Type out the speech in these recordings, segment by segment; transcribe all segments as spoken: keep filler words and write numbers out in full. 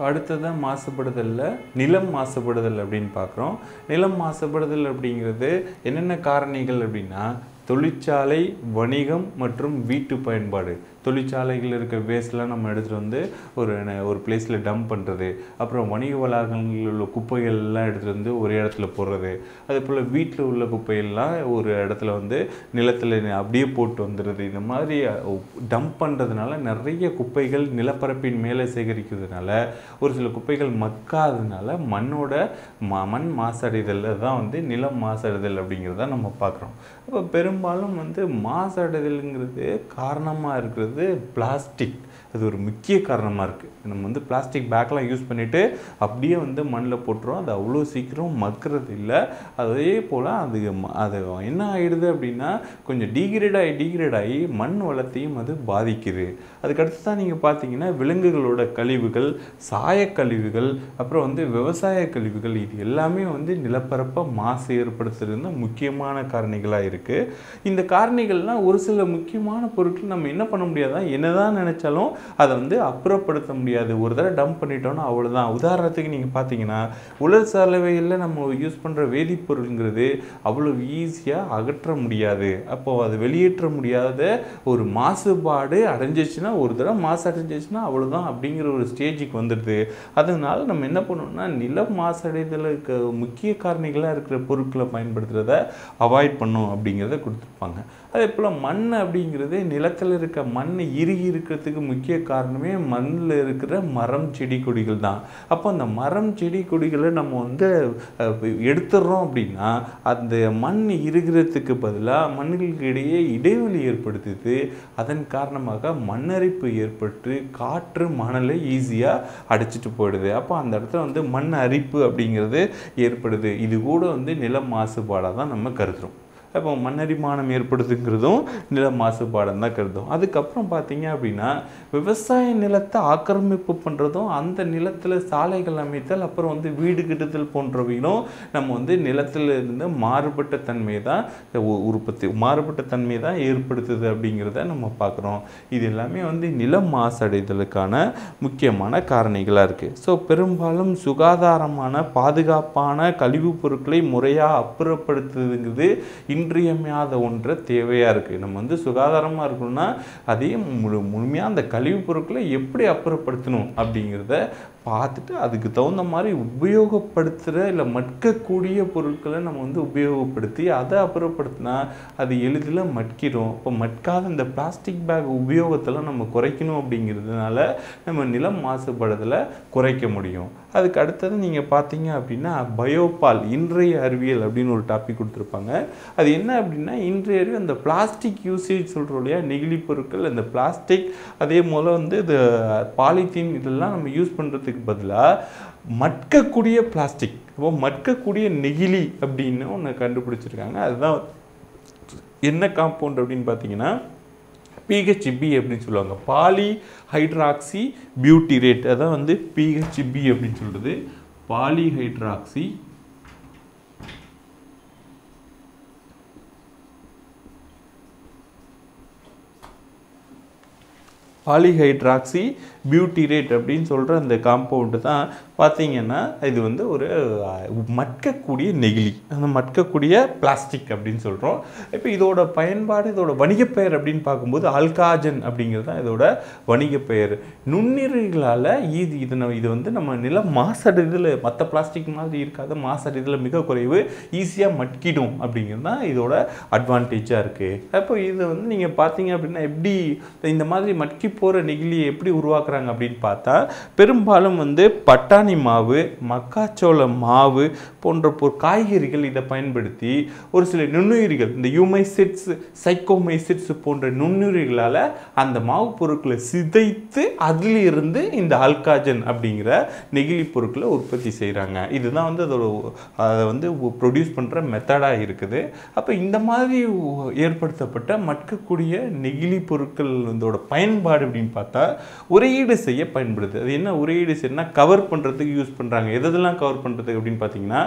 So அடுத்ததான் மாசுபடுதலில் நிலம் மாசுபடுதல் அப்படின்னு பார்க்குறோம். நிலம் மாசுபடுதல் அப்படிங்கிறது என்னென்ன காரணிகள் அப்படின்னா தொழிற்சாலை, வணிகம் மற்றும் வீட்டு பயன்பாடு. தொழிற்சாலைகள் இருக்கிற வேஸ்ட்லாம் நம்ம எடுத்துகிட்டு வந்து ஒரு ஒரு பிளேஸில் டம்ப் பண்ணுறது, அப்புறம் வணிக வளாகங்களில் உள்ள குப்பைகள்லாம் எடுத்துகிட்டு வந்து ஒரு இடத்துல போடுறது, அதே போல் வீட்டில் உள்ள குப்பைகள்லாம் ஒரு இடத்துல வந்து நிலத்தில் அப்படியே போட்டு வந்துடுறது. இந்த மாதிரி டம்ப் பண்ணுறதுனால நிறைய குப்பைகள் நிலப்பரப்பின் மேலே சேகரிக்கிறதுனால ஒரு சில குப்பைகள் மக்காததுனால மண்ணோட மண் மாசடைதல் தான் வந்து நிலம் மாசடைதல் அப்படிங்கிறத நம்ம பார்க்குறோம். அப்போ பெரும்பாலும் வந்து மாசடைதலுங்கிறது காரணமாக இருக்கிறது பிளாஸ்டிக். அது ஒரு முக்கிய காரணமாக இருக்குது. நம்ம வந்து பிளாஸ்டிக் பேக்லாம் யூஸ் பண்ணிவிட்டு அப்படியே வந்து மண்ணில் போட்டுரும், அது அவ்வளோ சீக்கிரம் மக்கிறது இல்லை. அதே போல் அது அது என்ன ஆகிடுது அப்படின்னா கொஞ்சம் டீக்ரேட் ஆகி டீக்ரேட் ஆகி மண் வளத்தையும் அது பாதிக்குது. அதுக்கடுத்து தான் நீங்கள் பார்த்தீங்கன்னா விலங்குகளோட கழிவுகள், சாயக்கழிவுகள், அப்புறம் வந்து விவசாய கழிவுகள், இது எல்லாமே வந்து நிலப்பரப்பை மாசு ஏற்படுத்துறது முக்கியமான காரணிகளாக இருக்குது. இந்த காரணிகள்லாம் ஒரு சில முக்கியமான பொருட்கள் நம்ம என்ன பண்ண முடியாதான், என்னதான் நினைச்சாலும் அதை வந்து அப்புறப்படுத்த முடியாது. ஒரு தடவை டம்ப் பண்ணிட்டோம்னா அவ்வளோதான். உதாரணத்துக்கு நீங்கள் பார்த்தீங்கன்னா உலர் சலவையில் நம்ம யூஸ் பண்ணுற வேதிப்பொருளுங்கிறது அவ்வளோ ஈஸியாக அகற்ற முடியாது. அப்போது அது வெளியேற்ற முடியாத ஒரு மாசுபாடு அடைஞ்சிச்சுன்னா, ஒரு தடவை மாசு அடைஞ்சிச்சுன்னா அவ்வளோதான் அப்படிங்கிற ஒரு ஸ்டேஜுக்கு வந்துடுது. அதனால் நம்ம என்ன பண்ணோம்னா நில மாசடைதலுக்கு முக்கிய காரணிகளாக இருக்கிற பொருட்களை பயன்படுத்துகிறத அவாய்ட் பண்ணோம் அப்படிங்கிறத கொடுத்துருப்பாங்க. அதே போல் மண் அப்படிங்கிறது நிலத்தில் இருக்க மண் இறுகி இருக்கிறதுக்கு முக்கிய காரணமே மண்ணில் இருக்கிற மரம் செடி கொடிகள் தான். அப்போ அந்த மரம் செடி கொடிகளை நம்ம வந்து எடுத்துடுறோம் அப்படின்னா அந்த மண் இறுகிறதுக்கு பதிலாக மண்ணுகளுக்கு இடையே இடைவெளி ஏற்படுத்துது. அதன் காரணமாக மண்ணரிப்பு ஏற்பட்டு காற்று மணலை ஈஸியாக அடிச்சிட்டு போயிடுது. அப்போ அந்த இடத்துல வந்து மண் அரிப்பு அப்படிங்கிறது ஏற்படுது. இது கூட வந்து நில மாசுபாடாக தான் நம்ம கருதுறோம். இப்போ மண்ணரிமானம் ஏற்படுத்துங்கிறதும் நில மாசுபாடம் தான் கருதும். அதுக்கப்புறம் பார்த்தீங்க அப்படின்னா விவசாய நிலத்தை ஆக்கிரமிப்பு பண்ணுறதும், அந்த நிலத்தில் சாலைகள் அமைத்தல், அப்புறம் வந்து வீடு கட்டுதல் போன்றவைகளும் நம்ம வந்து நிலத்தில் இருந்து மாறுபட்ட தன்மையை தான் உற்பத்தி மாறுபட்ட தன்மையை தான் ஏற்படுத்துது அப்படிங்கிறத நம்ம பார்க்குறோம். இது எல்லாமே வந்து நில மாசடைதலுக்கான முக்கியமான காரணிகளாக இருக்குது. ஸோ பெரும்பாலும் சுகாதாரமான பாதுகாப்பான கழிவுப் பொருட்களை முறையாக அப்புறப்படுத்துதுங்கிறது இன்றியமையாத ஒன்றை தேவையாக இருக்குது. நம்ம வந்து சுகாதாரமாக இருக்கணும்னா அதையும் முழு முழுமையாக அந்த கழிவுப் பொருட்களை எப்படி அப்புறப்படுத்தணும் அப்படிங்கிறத பார்த்துட்டு அதுக்கு தகுந்த மாதிரி உபயோகப்படுத்துகிற இல்லை மட்கக்கூடிய பொருட்களை நம்ம வந்து உபயோகப்படுத்தி அதை அப்புறப்படுத்தினா அது எளிதில் மட்கிடும். இப்போ மட்காத இந்த பிளாஸ்டிக் பேக் உபயோகத்தெல்லாம் நம்ம குறைக்கணும் அப்படிங்கிறதுனால நம்ம நிலம் மாசுபடுதலை குறைக்க முடியும். அதுக்கு அடுத்தது நீங்கள் பார்த்தீங்க அப்படின்னா பயோபால் இன்றைய அறிவியல் அப்படின்னு ஒரு டாபிக் கொடுத்துருப்பாங்க. அது என்ன அப்படின்னா இன்றைய அறிவு அந்த பிளாஸ்டிக் யூசேஜ் சொல்கிறோம் இல்லையா, நெகிழி பொருட்கள், அந்த பிளாஸ்டிக், அதே போல் வந்து இது பாலித்தீன், இதெல்லாம் நம்ம யூஸ் பண்ணுறதுக்கு பதிலாக மட்கக்கூடிய பிளாஸ்டிக், இப்போ மட்கக்கூடிய நெகிழி அப்படின்னு ஒன்று கண்டுபிடிச்சிருக்காங்க. அதுதான் என்ன காம்பவுண்ட் அப்படின்னு பார்த்தீங்கன்னா பிஹெச்பி அப்படின்னு சொல்லுவாங்க, பாலி ஹைட்ராக்சி பியூட்டிரேட். அதான் வந்து பிஹெச்பி அப்படின்னு சொல்கிறது பாலிஹைட்ராக்சி பாலிஹைட்ராக்சி பியூட்டிரேட் அப்படின்னு சொல்கிற அந்த காம்பவுண்டு தான் பார்த்தீங்கன்னா இது வந்து ஒரு மட்கக்கூடிய நெகிழி, அந்த மட்கக்கூடிய பிளாஸ்டிக் அப்படின்னு சொல்கிறோம். இப்போ இதோட பயன்பாடு, இதோட வணிகப் பெயர் அப்படின்னு பார்க்கும்போது ஆல்காஜன் அப்படிங்கிறது தான் இதோட வணிகப் பெயர். நுண்ணுயிர்களால் இது இதனை இது வந்து நம்ம நில மாசடைதல் மற்ற பிளாஸ்டிக் மாதிரி இருக்காத, மாசடைதல் மிக குறைவு, ஈஸியாக மட்கிடும் அப்படிங்கிறது தான் இதோட அட்வான்டேஜாக இருக்குது. அப்போ இது வந்து நீங்கள் பார்த்தீங்க அப்படின்னா எப்படி இந்த மாதிரி மட்கி போகிற நெகிழியை எப்படி உருவாக்குறாங்க அப்படின்னு பார்த்தா பெரும்பாலும் வந்து பட்டாணி மாவு, மக்காச்சோள மாவு போன்ற காய்கறிகள் இதை பயன்படுத்தி ஒரு சில நுண்ணுயிர்கள், இந்த யூமைசிட்ஸ், சைக்கோமைசிட்ஸ் போன்ற நுண்ணுயிர்களால் அந்த மாவு பொருட்களை சிதைத்து அதிலிருந்து இந்த ஆல்காஜன் அப்படிங்கிற நெகிழி பொருட்களை உற்பத்தி செய்கிறாங்க. இதுதான் வந்து அதோட அதை வந்து ப்ரொடியூஸ் பண்ணுற மெத்தடாக இருக்குது. அப்போ இந்த மாதிரி ஏற்படுத்தப்பட்ட மட்கக்கூடிய நெகிழி பொருட்கள் இதோட பயன்பாடு அப்படின்னு பார்த்தா உரையீடு செய்ய பயன்படுது. அது என்ன உரையீடு செய்யணும்னா கவர் பண்ணுறதுக்கு யூஸ் பண்ணுறாங்க. எதெல்லாம் கவர் பண்ணுறதுக்கு அப்படின்னு பார்த்தீங்கன்னா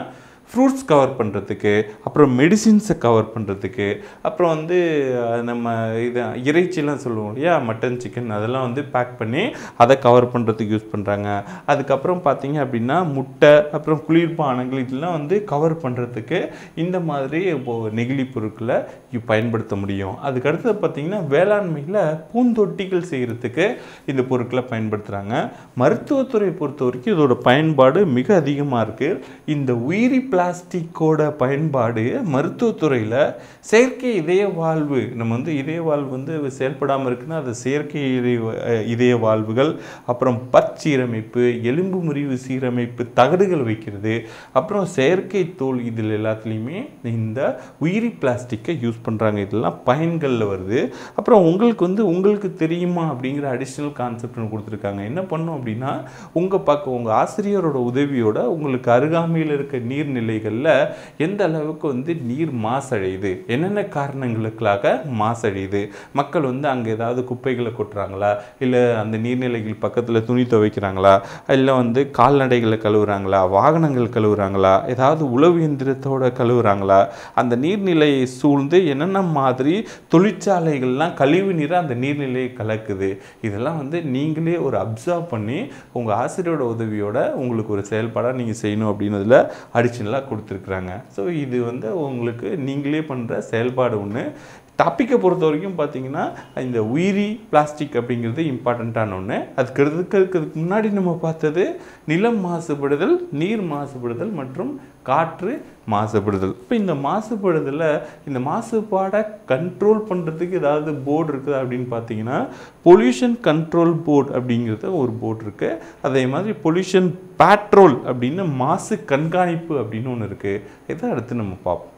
fruits cover pandrathuke, aprom medicines cover pandrathuke, aprom vandhu nama idha iraichila solluvom ya mutton chicken adella vandhu pack panni adha cover pandrathuke use pandranga adukku aprom pathinga appadina mutta aprom kulirpaanangal idella vandhu cover pandrathuke indha maadhiri negili porukla you பயன்படுத்த முடியும் அதுக்கு அடுத்து பாத்தீங்கன்னா வேளாண்மையில பூந்தொட்டிகள் செய்யிறதுக்கு இந்த பொருட்களை பயன்படுத்துறாங்க மருத்துவ துறை பொறுத்தவரைக்கும் இதோட பயன்பாடு மிக அதிகமா இருக்கு இந்த உயிரி பிளாஸ்டிக்கோட பயன்பாடு மருத்துவ துறையில செயற்கை இதய வால்வு நம்ம வந்து இதய வால்வு வந்து செயல்படாம இருக்குனா அது செயற்கை இதய வால்வுகள் அப்புறம் பற்சீரமைப்பு எலும்பு முறிவு சீரமைப்பு தகடுகள் வைக்கிறது அப்புறம் செயற்கை தோல் இதில எல்லாத்துலயுமே இந்த உயிரி பிளாஸ்டிக்கை யூஸ் பண்றாங்க இதெல்லாம் பயன்கள்ல வருது அப்புறம் உங்களுக்கு வந்து உங்களுக்கு தெரியுமா அப்படிங்கற அடிஷனல் கான்செப்ட் ஒன்னு கொடுத்திருக்காங்க என்ன பண்ணனும் அப்படினா உங்க பக்கம் உங்க ஆசிரியரோட உதவியோட உங்களுக்கு அருகாமையில் இருக்க நீர் நிலைகள்ல எந்த அளவுக்கு வந்து நீர் மாசடையுது என்னென்ன காரணங்களுக்காக மாசடையுது மக்கள் வந்து அங்க ஏதாவது குப்பைகளை கொட்டறாங்களா இல்ல அந்த நீர் நிலைகள் பக்கத்துல துணி துவைக்கறாங்களா இல்ல வந்து கால்நடைகளை கழுவுறாங்களா வாகனங்கள் கழுவுறாங்களா ஏதாவது உழவு இயந்திரத்தோட கழுவுறாங்களா அந்த நீர் நிலையை சூழ்ந்து என்னென்ன மாதிரி தொழிற்சாலைகள்லாம் கழிவு நீர் அந்த நீர் நிலையை கலக்குது இதெல்லாம் வந்து நீங்களே ஒரு அப்சர்வ் பண்ணி உங்க ஆசிரியரோட உதவியோட உங்களுக்கு ஒரு செயல்பாடா நீங்க செய்யணும் அப்படினதுல அடிஷனலா கொடுத்திருக்காங்க சோ இது வந்து உங்களுக்கு நீங்களே பண்ற செயல்பாடு ஒன்னு டாபிக்க பொறுத்த வரைக்கும் பாத்தீங்கன்னா இந்த உயிரி பிளாஸ்டிக் அப்படிங்கிறது இம்பார்ட்டன்ட்டான ஒண்ணு அதுக்கு அதுக்கு முன்னாடி நம்ம பார்த்தது நிலம் மாசுபடுதல் நீர் மாசுபடுதல் மற்றும் காற்று மாசுபடுதல் இப்போ இந்த மாசுபடுதல்ல இந்த மாசுபாடை கண்ட்ரோல் பண்றதுக்கு ஏதாவது போர்டு இருக்குது அப்படினு பாத்தீங்கன்னா பொல்யூஷன் கண்ட்ரோல் போர்டு அப்படிங்கறது ஒரு போர்டு இருக்கு அதே மாதிரி பொல்யூஷன் பேட்ரோல் அப்படின மாசு கண்காணிப்பு அப்படின ஒன்னு இருக்கு இத அடுத்து நம்ம பாப்போம்